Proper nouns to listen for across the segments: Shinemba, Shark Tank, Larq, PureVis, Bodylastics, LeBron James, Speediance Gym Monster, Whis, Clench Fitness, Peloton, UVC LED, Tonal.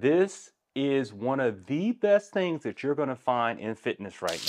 This is one of the best things that you're gonna find in fitness right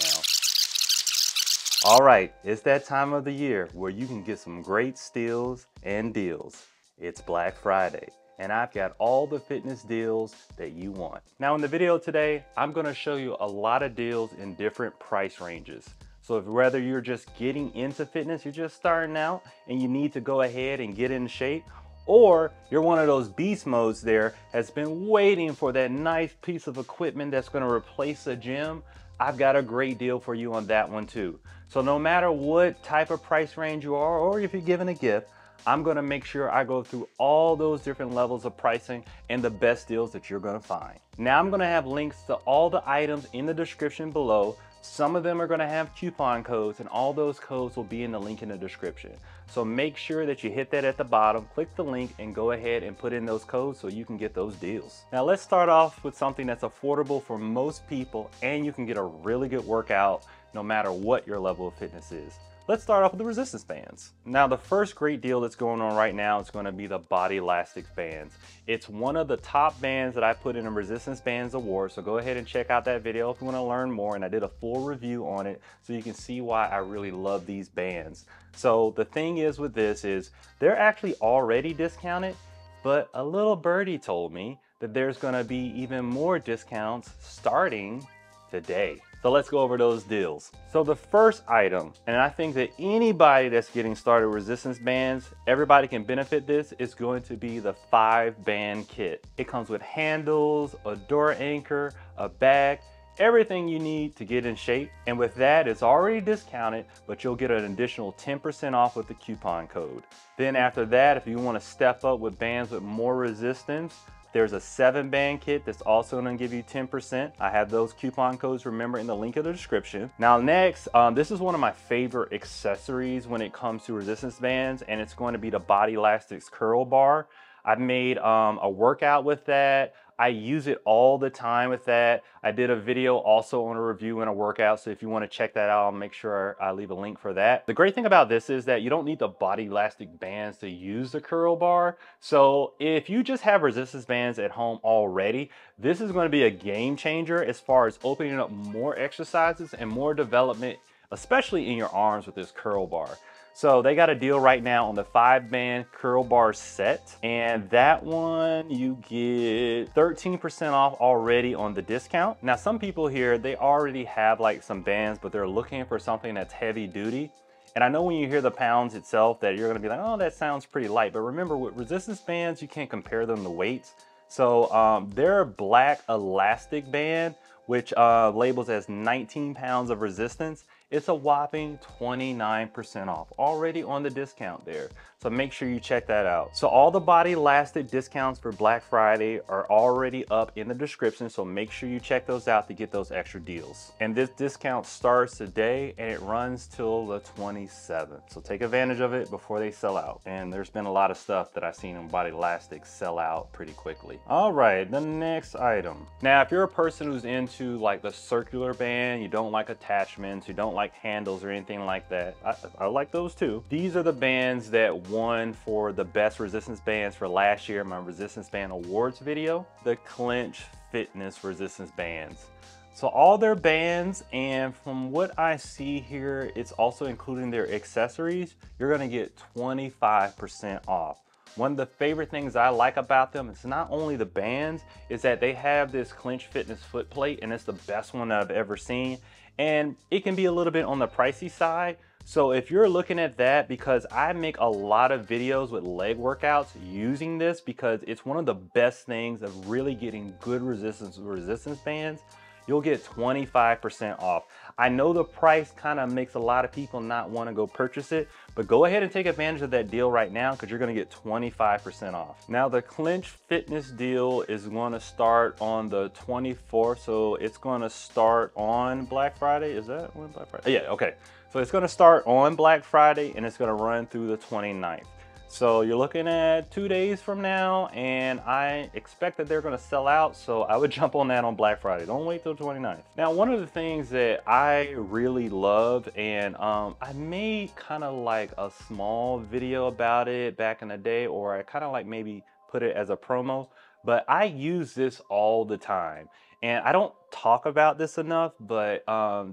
now. All right, it's that time of the year where you can get some great steals and deals. It's Black Friday, and I've got all the fitness deals that you want. Now in the video today, I'm gonna show you a lot of deals in different price ranges. So if whether you're just getting into fitness, you're just starting out and you need to go ahead and get in shape, or you're one of those beast modes there has been waiting for that nice piece of equipment that's gonna replace a gym, I've got a great deal for you on that one too. So no matter what type of price range you are, or if you're giving a gift, I'm gonna make sure I go through all those different levels of pricing and the best deals that you're gonna find. Now I'm gonna have links to all the items in the description below. Some of them are gonna have coupon codes, and all those codes will be in the link in the description. So make sure that you hit that at the bottom, click the link, and go ahead and put in those codes so you can get those deals. Now let's start off with something that's affordable for most people, and you can get a really good workout no matter what your level of fitness is. Let's start off with the resistance bands. Now the first great deal that's going on right now is gonna be the Bodylastics bands. It's one of the top bands that I put in a resistance bands award, so go ahead and check out that video if you wanna learn more, and I did a full review on it so you can see why I really love these bands. So the thing is with this is they're actually already discounted, but a little birdie told me that there's gonna be even more discounts starting today. So let's go over those deals. So the first item, and I think that anybody that's getting started with resistance bands, everybody can benefit this, is going to be the 5-band kit. It comes with handles, a door anchor, a bag, everything you need to get in shape. And with that, it's already discounted, but you'll get an additional 10% off with the coupon code. Then after that, if you wanna step up with bands with more resistance, there's a 7-band kit that's also gonna give you 10%. I have those coupon codes, remember, in the link in the description. Now next, this is one of my favorite accessories when it comes to resistance bands, and it's going to be the Bodylastics curl bar. I've made a workout with that. I use it all the time with that. I did a video also on a review and a workout, so if you wanna check that out, I'll make sure I leave a link for that. The great thing about this is that you don't need the Bodylastic bands to use the curl bar. So if you just have resistance bands at home already, this is gonna be a game changer as far as opening up more exercises and more development, especially in your arms with this curl bar. So they got a deal right now on the 5-band curl bar set, and that one you get 13% off already on the discount. Now some people here, they already have like some bands, but they're looking for something that's heavy duty. And I know when you hear the pounds itself that you're gonna be like, oh, that sounds pretty light. But remember, with resistance bands, you can't compare them to weights. So their black elastic band, which labels as 19 pounds of resistance, it's a whopping 29% off, already on the discount there. So make sure you check that out. So all the Bodylastic discounts for Black Friday are already up in the description, so make sure you check those out to get those extra deals. And this discount starts today and it runs till the 27th. So take advantage of it before they sell out. And there's been a lot of stuff that I've seen on Bodylastic sell out pretty quickly. All right, the next item. Now, if you're a person who's into like the circular band, you don't like attachments, you don't like handles or anything like that. I like those too. These are the bands that won for the best resistance bands for last year in my resistance band awards video, the Clench Fitness resistance bands. So all their bands, and from what I see here, it's also including their accessories, you're gonna get 25% off. One of the favorite things I like about them is not only the bands, is that they have this Clench Fitness foot plate, and it's the best one I've ever seen. And it can be a little bit on the pricey side. So if you're looking at that, because I make a lot of videos with leg workouts using this, because it's one of the best things of really getting good resistance with resistance bands, you'll get 25% off. I know the price kind of makes a lot of people not want to go purchase it, but go ahead and take advantage of that deal right now because you're going to get 25% off. Now the Clench Fitness deal is going to start on the 24th, so it's going to start on Black Friday. Is that when Black Friday? Yeah, okay. So it's going to start on Black Friday and it's going to run through the 29th. So you're looking at 2 days from now, and I expect that they're gonna sell out, so I would jump on that on Black Friday. Don't wait till 29th. Now, one of the things that I really love, and I made kind of like a small video about it back in the day, or I kind of like maybe put it as a promo, but I use this all the time. And I don't talk about this enough, but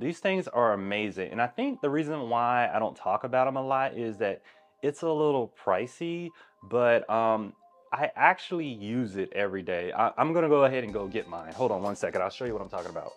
these things are amazing. And I think the reason why I don't talk about them a lot is that it's a little pricey, but I actually use it every day. I'm gonna go ahead and go get mine. Hold on one second, I'll show you what I'm talking about.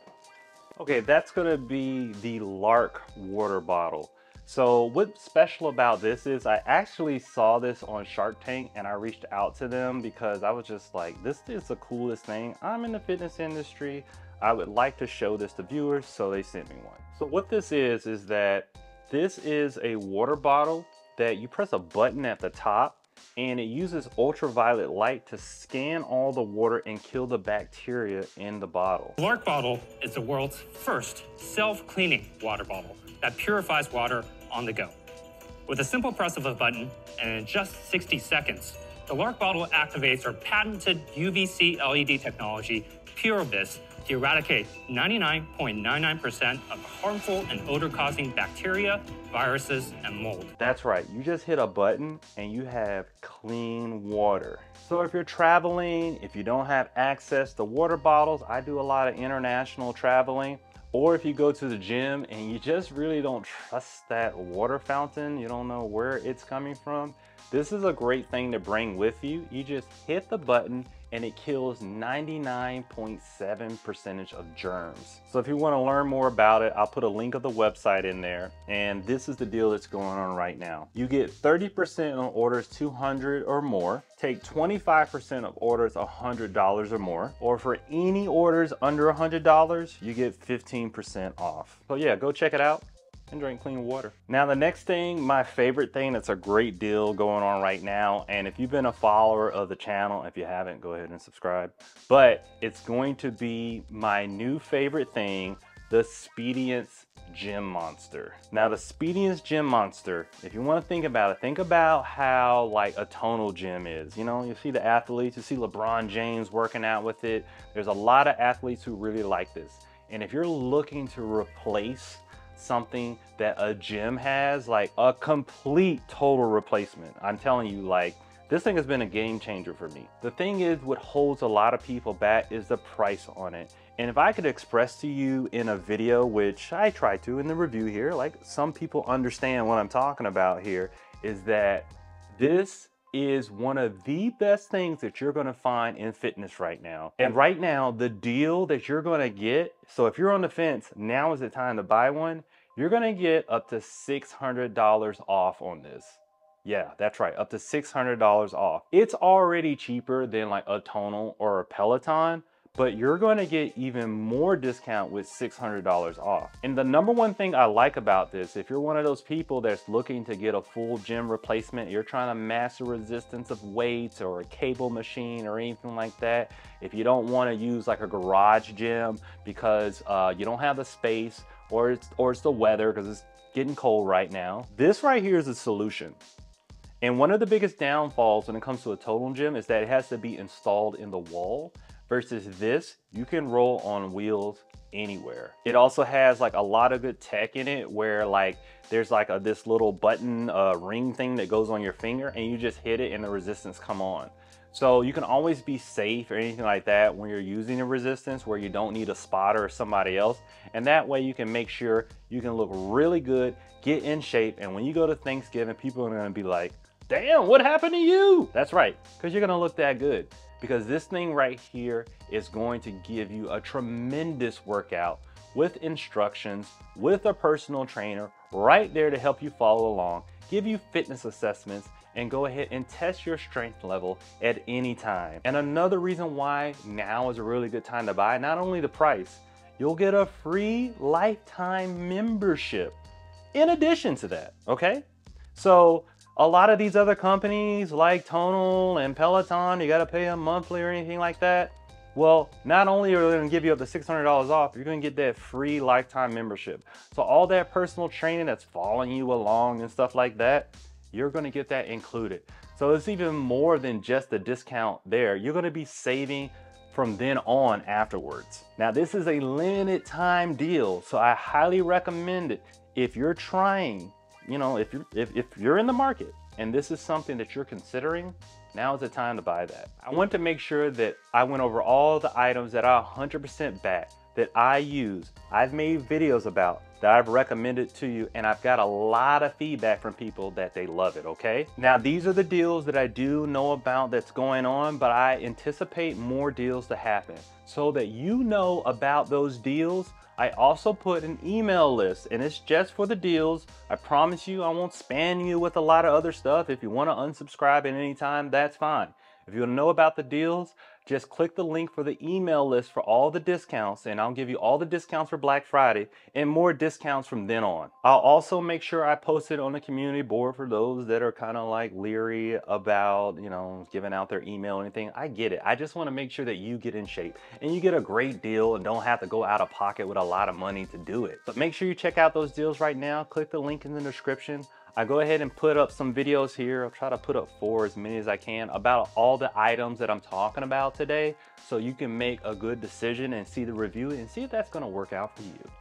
Okay, that's gonna be the Larq water bottle. So what's special about this is I actually saw this on Shark Tank and I reached out to them because I was just like, this is the coolest thing. I'm in the fitness industry. I would like to show this to viewers, so they sent me one. So what this is that this is a water bottle that you press a button at the top and it uses ultraviolet light to scan all the water and kill the bacteria in the bottle. The Larq bottle is the world's first self-cleaning water bottle that purifies water on the go. With a simple press of a button, and in just 60 seconds, the Larq bottle activates our patented UVC LED technology, PureVis, to eradicate 99.99% of harmful and odor-causing bacteria, viruses, and mold. That's right, you just hit a button and you have clean water. So if you're traveling, if you don't have access to water bottles, I do a lot of international traveling, or if you go to the gym and you just really don't trust that water fountain, you don't know where it's coming from, this is a great thing to bring with you. You just hit the button and it kills 99.7% of germs. So if you wanna learn more about it, I'll put a link of the website in there. And this is the deal that's going on right now. You get 30% on orders 200 or more, take 25% of orders $100 or more, or for any orders under $100, you get 15% off. So yeah, go check it out and drink clean water. Now the next thing, my favorite thing that's a great deal going on right now, and if you've been a follower of the channel, if you haven't, go ahead and subscribe, but it's going to be my new favorite thing, the Speediance Gym Monster. Now the Speediance Gym Monster, if you wanna think about it, think about how like a Tonal gym is. You know, you see the athletes, you see LeBron James working out with it. There's a lot of athletes who really like this. And if you're looking to replace something that a gym has, like a complete total replacement, I'm telling you, like, this thing has been a game changer for me. The thing is, what holds a lot of people back is the price on it. And if I could express to you in a video, which I try to in the review here, like some people understand what I'm talking about here, is that this is one of the best things that you're gonna find in fitness right now. And right now, the deal that you're gonna get, so if you're on the fence, now is the time to buy one. You're gonna get up to $600 off on this. Yeah, that's right, up to $600 off. It's already cheaper than like a Tonal or a Peloton, but you're gonna get even more discount with $600 off. And the number one thing I like about this, if you're one of those people that's looking to get a full gym replacement, you're trying to master resistance of weights or a cable machine or anything like that, if you don't wanna use like a garage gym because you don't have the space, or it's the weather because it's getting cold right now, this right here is a solution. And one of the biggest downfalls when it comes to a Tonal gym is that it has to be installed in the wall, versus this, you can roll on wheels anywhere. It also has like a lot of good tech in it where like there's like this little button ring thing that goes on your finger and you just hit it and the resistance come on. So you can always be safe or anything like that when you're using a resistance where you don't need a spotter or somebody else. And that way you can make sure you can look really good, get in shape. And when you go to Thanksgiving, people are gonna be like, damn, what happened to you? That's right, because you're gonna look that good, because this thing right here is going to give you a tremendous workout with instructions, with a personal trainer right there to help you follow along, give you fitness assessments, and go ahead and test your strength level at any time. And another reason why now is a really good time to buy, not only the price, you'll get a free lifetime membership in addition to that, okay? So, a lot of these other companies like Tonal and Peloton, you gotta pay them monthly or anything like that. Well, not only are they gonna give you up to $600 off, you're gonna get that free lifetime membership. So all that personal training that's following you along and stuff like that, you're gonna get that included. So it's even more than just the discount there. You're gonna be saving from then on afterwards. Now this is a limited time deal, so I highly recommend it if you're trying. You know, if you're in the market and this is something that you're considering, Now is the time to buy that. I want to make sure that I went over all the items that I 100% back, that I use, I've made videos about, that I've recommended to you, and I've got a lot of feedback from people that they love it, okay? Now, these are the deals that I do know about that's going on, but I anticipate more deals to happen. So that you know about those deals, I also put an email list, and it's just for the deals. I promise you I won't spam you with a lot of other stuff. If you wanna unsubscribe at any time, that's fine. If you wanna know about the deals, just click the link for the email list for all the discounts, and I'll give you all the discounts for Black Friday and more discounts from then on. I'll also make sure I post it on the community board for those that are kind of like leery about, you know, giving out their email or anything. I get it. I just want to make sure that you get in shape and you get a great deal and don't have to go out of pocket with a lot of money to do it. But make sure you check out those deals right now. Click the link in the description. I go ahead and put up some videos here. I'll try to put up four, as many as I can, about all the items that I'm talking about today, so you can make a good decision and see the review and see if that's gonna work out for you.